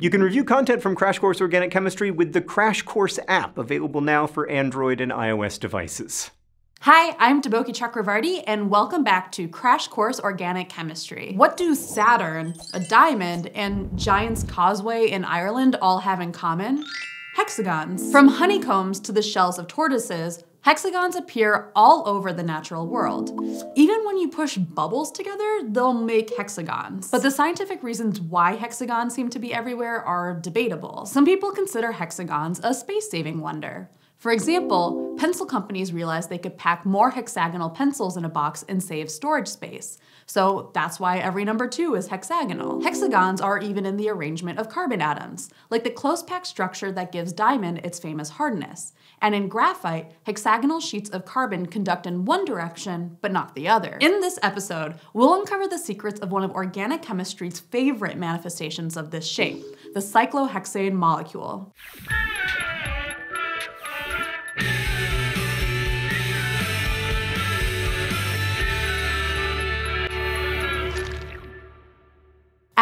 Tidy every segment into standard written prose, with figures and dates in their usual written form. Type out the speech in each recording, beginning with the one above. You can review content from Crash Course Organic Chemistry with the Crash Course app, available now for Android and iOS devices. Hi, I'm Deboki Chakravarti, and welcome back to Crash Course Organic Chemistry. What do Saturn, a diamond, and Giant's Causeway in Ireland all have in common? Hexagons. From honeycombs to the shells of tortoises, hexagons appear all over the natural world. Even when you push bubbles together, they'll make hexagons. But the scientific reasons why hexagons seem to be everywhere are debatable. Some people consider hexagons a space-saving wonder. For example, pencil companies realized they could pack more hexagonal pencils in a box and save storage space. So that's why every number 2 is hexagonal. Hexagons are even in the arrangement of carbon atoms, like the close-packed structure that gives diamond its famous hardness. And in graphite, hexagonal sheets of carbon conduct in one direction, but not the other. In this episode, we'll uncover the secrets of one of organic chemistry's favorite manifestations of this shape, the cyclohexane molecule.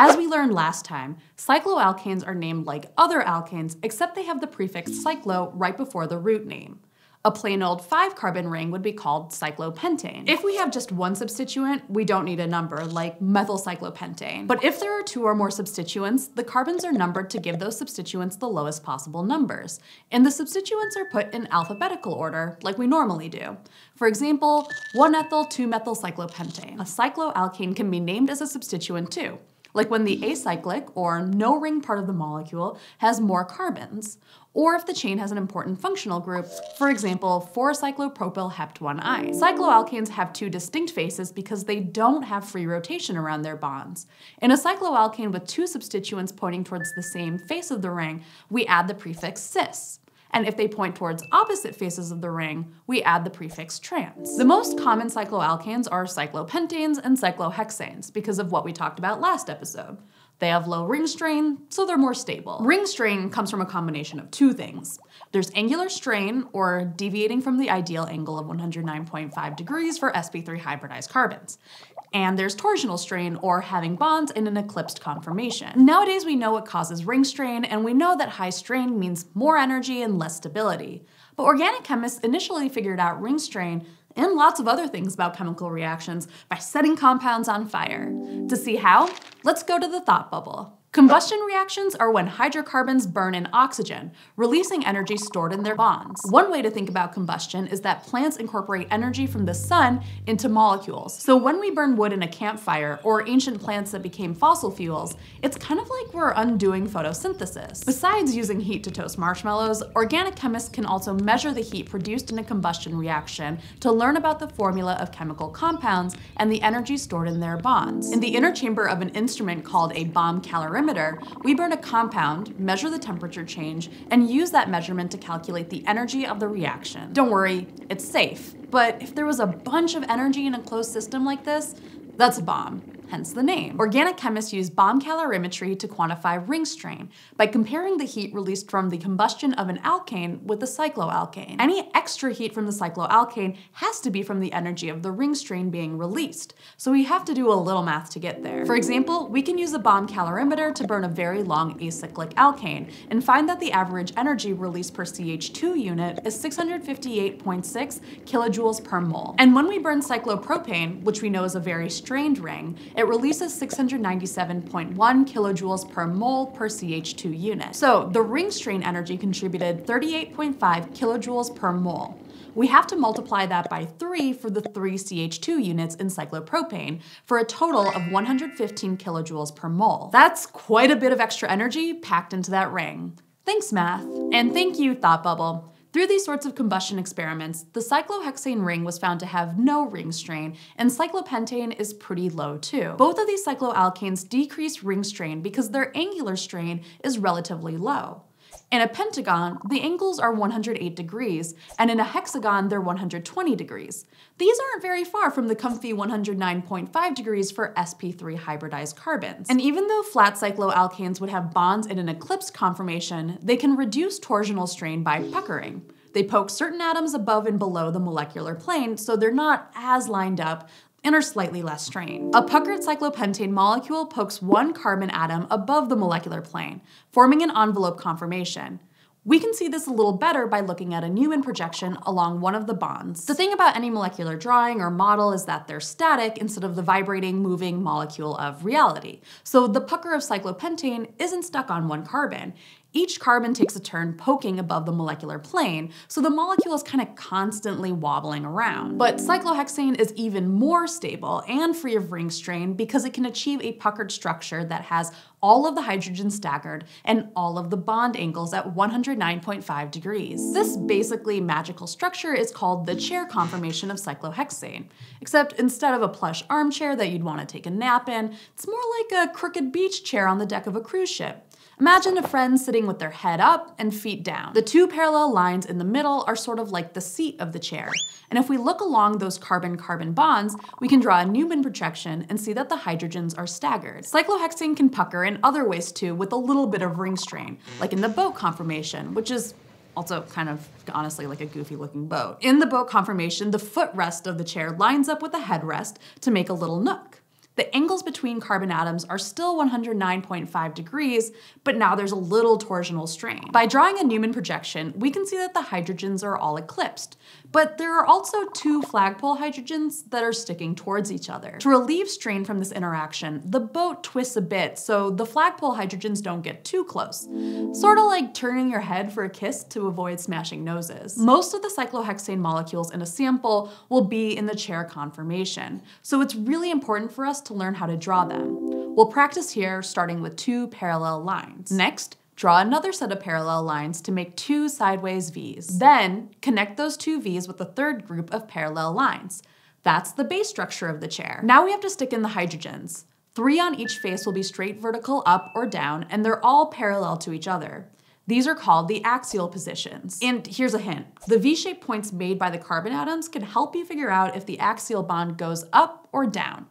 As we learned last time, cycloalkanes are named like other alkanes, except they have the prefix cyclo right before the root name. A plain old 5-carbon ring would be called cyclopentane. If we have just one substituent, we don't need a number, like methylcyclopentane. But if there are 2 or more substituents, the carbons are numbered to give those substituents the lowest possible numbers. And the substituents are put in alphabetical order, like we normally do. For example, 1-ethyl-2-methylcyclopentane. A cycloalkane can be named as a substituent too, like when the acyclic, or no-ring part of the molecule, has more carbons, or if the chain has an important functional group, for example, 4-cyclopropylheptan-1-ol. Cycloalkanes have 2 distinct faces because they don't have free rotation around their bonds. In a cycloalkane with 2 substituents pointing towards the same face of the ring, we add the prefix cis. And if they point towards opposite faces of the ring, we add the prefix trans. The most common cycloalkanes are cyclopentanes and cyclohexanes because of what we talked about last episode. They have low ring strain, so they're more stable. Ring strain comes from a combination of 2 things. There's angular strain, or deviating from the ideal angle of 109.5 degrees for sp3 hybridized carbons. And there's torsional strain, or having bonds in an eclipsed conformation. Nowadays we know what causes ring strain, and we know that high strain means more energy and less stability. But organic chemists initially figured out ring strain and lots of other things about chemical reactions by setting compounds on fire. To see how, let's go to the thought bubble. Combustion reactions are when hydrocarbons burn in oxygen, releasing energy stored in their bonds. One way to think about combustion is that plants incorporate energy from the sun into molecules. So when we burn wood in a campfire, or ancient plants that became fossil fuels, it's kind of like we're undoing photosynthesis. Besides using heat to toast marshmallows, organic chemists can also measure the heat produced in a combustion reaction to learn about the formula of chemical compounds and the energy stored in their bonds. In the inner chamber of an instrument called a bomb calorimeter, we burn a compound, measure the temperature change, and use that measurement to calculate the energy of the reaction. Don't worry, it's safe. But if there was a bunch of energy in a closed system like this, that's a bomb. Hence the name. Organic chemists use bomb calorimetry to quantify ring strain by comparing the heat released from the combustion of an alkane with the cycloalkane. Any extra heat from the cycloalkane has to be from the energy of the ring strain being released, so we have to do a little math to get there. For example, we can use a bomb calorimeter to burn a very long acyclic alkane and find that the average energy released per CH2 unit is 658.6 kilojoules per mole. And when we burn cyclopropane, which we know is a very strained ring, it releases 697.1 kilojoules per mole per CH2 unit. So the ring strain energy contributed 38.5 kilojoules per mole. We have to multiply that by 3 for the 3 CH2 units in cyclopropane for a total of 115 kilojoules per mole. That's quite a bit of extra energy packed into that ring. Thanks, math. And thank you, Thought Bubble. Through these sorts of combustion experiments, the cyclohexane ring was found to have no ring strain, and cyclopentane is pretty low too. Both of these cycloalkanes decrease ring strain because their angular strain is relatively low. In a pentagon, the angles are 108 degrees, and in a hexagon, they're 120 degrees. These aren't very far from the comfy 109.5 degrees for sp3 hybridized carbons. And even though flat cycloalkanes would have bonds in an eclipsed conformation, they can reduce torsional strain by puckering. They poke certain atoms above and below the molecular plane, so they're not as lined up, and are slightly less strained. A puckered cyclopentane molecule pokes one carbon atom above the molecular plane, forming an envelope conformation. We can see this a little better by looking at a Newman projection along one of the bonds. The thing about any molecular drawing or model is that they're static instead of the vibrating, moving molecule of reality. So the pucker of cyclopentane isn't stuck on one carbon. Each carbon takes a turn poking above the molecular plane, so the molecule is kind of constantly wobbling around. But cyclohexane is even more stable and free of ring strain because it can achieve a puckered structure that has all of the hydrogen staggered and all of the bond angles at 109.5 degrees. This basically magical structure is called the chair conformation of cyclohexane, except instead of a plush armchair that you'd want to take a nap in, it's more like a crooked beach chair on the deck of a cruise ship. Imagine a friend sitting with their head up and feet down. The two parallel lines in the middle are sort of like the seat of the chair. And if we look along those carbon-carbon bonds, we can draw a Newman projection and see that the hydrogens are staggered. Cyclohexane can pucker in other ways too with a little bit of ring strain, like in the boat conformation, which is also kind of honestly like a goofy looking boat. In the boat conformation, the footrest of the chair lines up with the headrest to make a little nook. The angles between carbon atoms are still 109.5 degrees, but now there's a little torsional strain. By drawing a Newman projection, we can see that the hydrogens are all eclipsed, but there are also two flagpole hydrogens that are sticking towards each other. To relieve strain from this interaction, the boat twists a bit so the flagpole hydrogens don't get too close, sort of like turning your head for a kiss to avoid smashing noses. Most of the cyclohexane molecules in a sample will be in the chair conformation, so it's really important for us to learn how to draw them. We'll practice here, starting with two parallel lines. Next, draw another set of parallel lines to make two sideways Vs. Then, connect those two Vs with a third group of parallel lines. That's the base structure of the chair. Now we have to stick in the hydrogens. Three on each face will be straight vertical up or down, and they're all parallel to each other. These are called the axial positions. And here's a hint, the V-shaped points made by the carbon atoms can help you figure out if the axial bond goes up or down.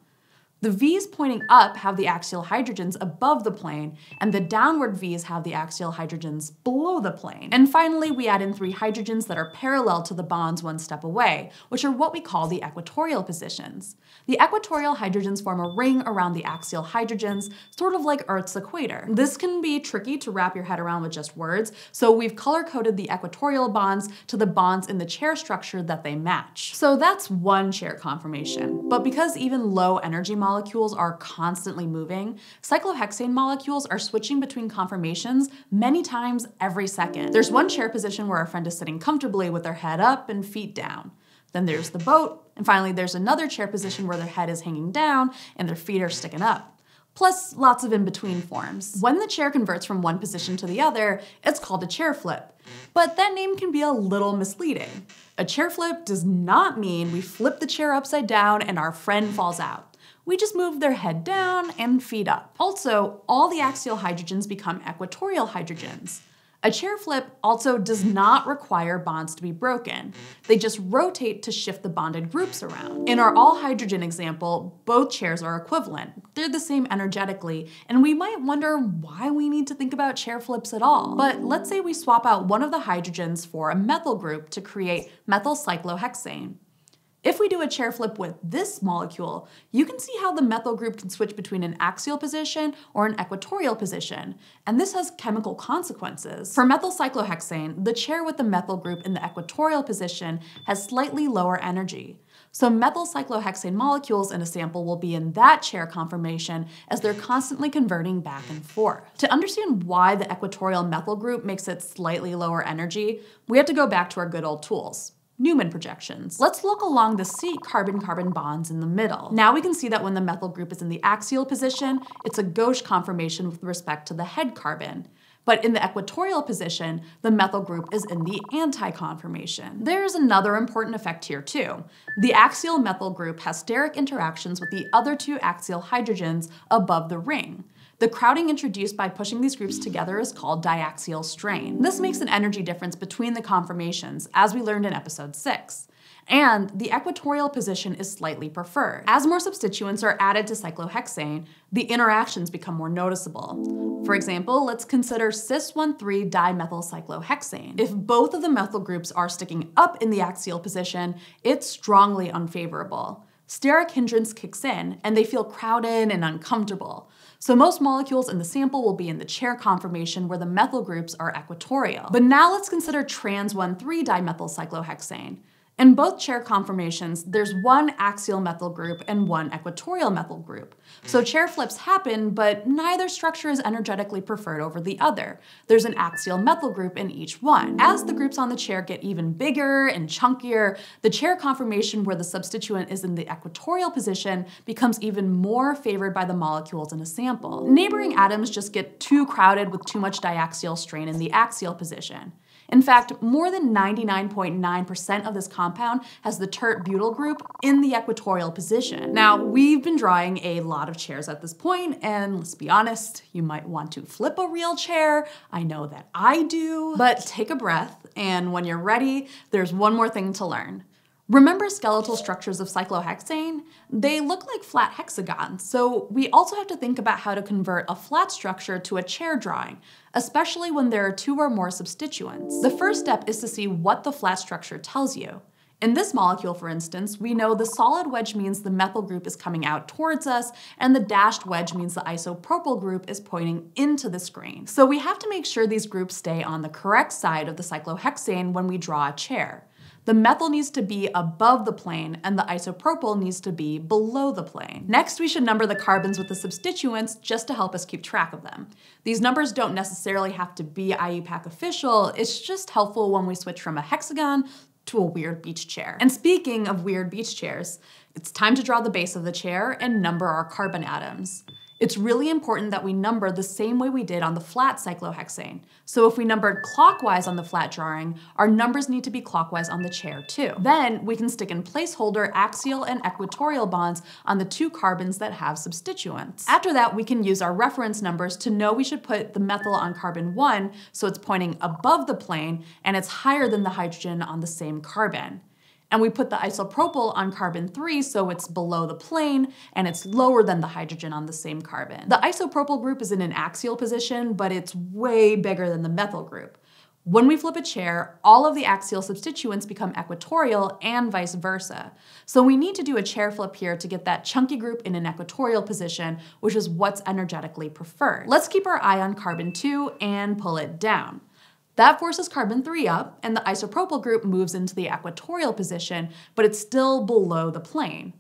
The V's pointing up have the axial hydrogens above the plane, and the downward V's have the axial hydrogens below the plane. And finally, we add in three hydrogens that are parallel to the bonds one step away, which are what we call the equatorial positions. The equatorial hydrogens form a ring around the axial hydrogens, sort of like Earth's equator. This can be tricky to wrap your head around with just words, so we've color-coded the equatorial bonds to the bonds in the chair structure that they match. So that's one chair conformation. But because even low energy molecules are constantly moving, cyclohexane molecules are switching between conformations many times every second. There's one chair position where our friend is sitting comfortably with their head up and feet down. Then there's the boat, and finally there's another chair position where their head is hanging down and their feet are sticking up. Plus lots of in-between forms. When the chair converts from one position to the other, it's called a chair flip. But that name can be a little misleading. A chair flip does not mean we flip the chair upside down and our friend falls out. We just move their head down and feet up. Also, all the axial hydrogens become equatorial hydrogens. A chair flip also does not require bonds to be broken. They just rotate to shift the bonded groups around. In our all-hydrogen example, both chairs are equivalent. They're the same energetically, and we might wonder why we need to think about chair flips at all. But let's say we swap out one of the hydrogens for a methyl group to create methylcyclohexane. If we do a chair flip with this molecule, you can see how the methyl group can switch between an axial position or an equatorial position, and this has chemical consequences. For methylcyclohexane, the chair with the methyl group in the equatorial position has slightly lower energy. So methylcyclohexane molecules in a sample will be in that chair conformation as they're constantly converting back and forth. To understand why the equatorial methyl group makes it slightly lower energy, we have to go back to our good old tools. Newman projections. Let's look along the seat carbon-carbon bonds in the middle. Now we can see that when the methyl group is in the axial position, it's a gauche conformation with respect to the head carbon. But in the equatorial position, the methyl group is in the anti-conformation. There's another important effect here too. The axial methyl group has steric interactions with the other two axial hydrogens above the ring. The crowding introduced by pushing these groups together is called diaxial strain. This makes an energy difference between the conformations, as we learned in episode 6. And the equatorial position is slightly preferred. As more substituents are added to cyclohexane, the interactions become more noticeable. For example, let's consider cis-1,3-dimethylcyclohexane. If both of the methyl groups are sticking up in the axial position, it's strongly unfavorable. Steric hindrance kicks in, and they feel crowded and uncomfortable. So most molecules in the sample will be in the chair conformation where the methyl groups are equatorial. But now let's consider trans-1,3-dimethylcyclohexane. In both chair conformations, there's one axial methyl group and one equatorial methyl group. So chair flips happen, but neither structure is energetically preferred over the other. There's an axial methyl group in each one. As the groups on the chair get even bigger and chunkier, the chair conformation where the substituent is in the equatorial position becomes even more favored by the molecules in a sample. Neighboring atoms just get too crowded with too much diaxial strain in the axial position. In fact, more than 99.9% of this compound has the tert-butyl group in the equatorial position. Now, we've been drawing a lot of chairs at this point, and let's be honest, you might want to flip a real chair. I know that I do. But take a breath, and when you're ready, there's one more thing to learn. Remember skeletal structures of cyclohexane? They look like flat hexagons, so we also have to think about how to convert a flat structure to a chair drawing, especially when there are two or more substituents. The first step is to see what the flat structure tells you. In this molecule, for instance, we know the solid wedge means the methyl group is coming out towards us, and the dashed wedge means the isopropyl group is pointing into the screen. So we have to make sure these groups stay on the correct side of the cyclohexane when we draw a chair. The methyl needs to be above the plane, and the isopropyl needs to be below the plane. Next, we should number the carbons with the substituents just to help us keep track of them. These numbers don't necessarily have to be IUPAC official, it's just helpful when we switch from a hexagon to a weird beach chair. And speaking of weird beach chairs, it's time to draw the base of the chair and number our carbon atoms. It's really important that we number the same way we did on the flat cyclohexane. So if we numbered clockwise on the flat drawing, our numbers need to be clockwise on the chair too. Then we can stick in placeholder axial and equatorial bonds on the two carbons that have substituents. After that, we can use our reference numbers to know we should put the methyl on carbon 1 so it's pointing above the plane and it's higher than the hydrogen on the same carbon. And we put the isopropyl on carbon 3 so it's below the plane and it's lower than the hydrogen on the same carbon. The isopropyl group is in an axial position, but it's way bigger than the methyl group. When we flip a chair, all of the axial substituents become equatorial and vice versa. So we need to do a chair flip here to get that chunky group in an equatorial position, which is what's energetically preferred. Let's keep our eye on carbon 2 and pull it down. That forces carbon 3 up, and the isopropyl group moves into the equatorial position, but it's still below the plane.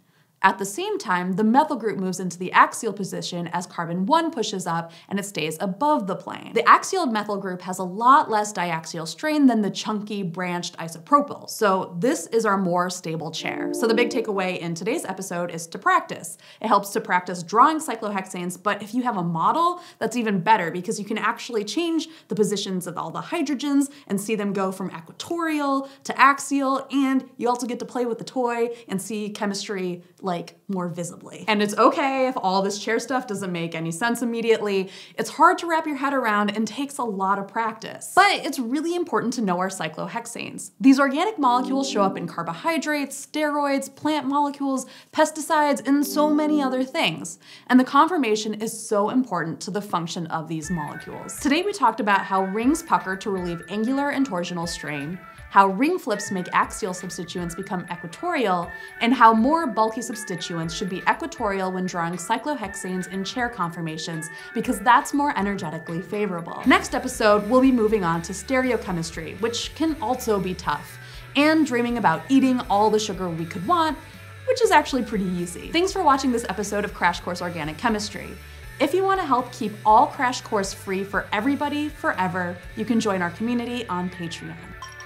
At the same time, the methyl group moves into the axial position as carbon 1 pushes up and it stays above the plane. The axial methyl group has a lot less diaxial strain than the chunky branched isopropyl, so this is our more stable chair. So the big takeaway in today's episode is to practice. It helps to practice drawing cyclohexanes, but if you have a model, that's even better because you can actually change the positions of all the hydrogens and see them go from equatorial to axial, and you also get to play with the toy and see chemistry like more visibly. And it's okay if all this chair stuff doesn't make any sense immediately. It's hard to wrap your head around and takes a lot of practice. But it's really important to know our cyclohexanes. These organic molecules show up in carbohydrates, steroids, plant molecules, pesticides, and so many other things. And the conformation is so important to the function of these molecules. Today we talked about how rings pucker to relieve angular and torsional strain, how ring flips make axial substituents become equatorial, and how more bulky substituents should be equatorial when drawing cyclohexanes in chair conformations because that's more energetically favorable. Next episode, we'll be moving on to stereochemistry, which can also be tough, and dreaming about eating all the sugar we could want, which is actually pretty easy. Thanks for watching this episode of Crash Course Organic Chemistry. If you want to help keep all Crash Course free for everybody forever, you can join our community on Patreon.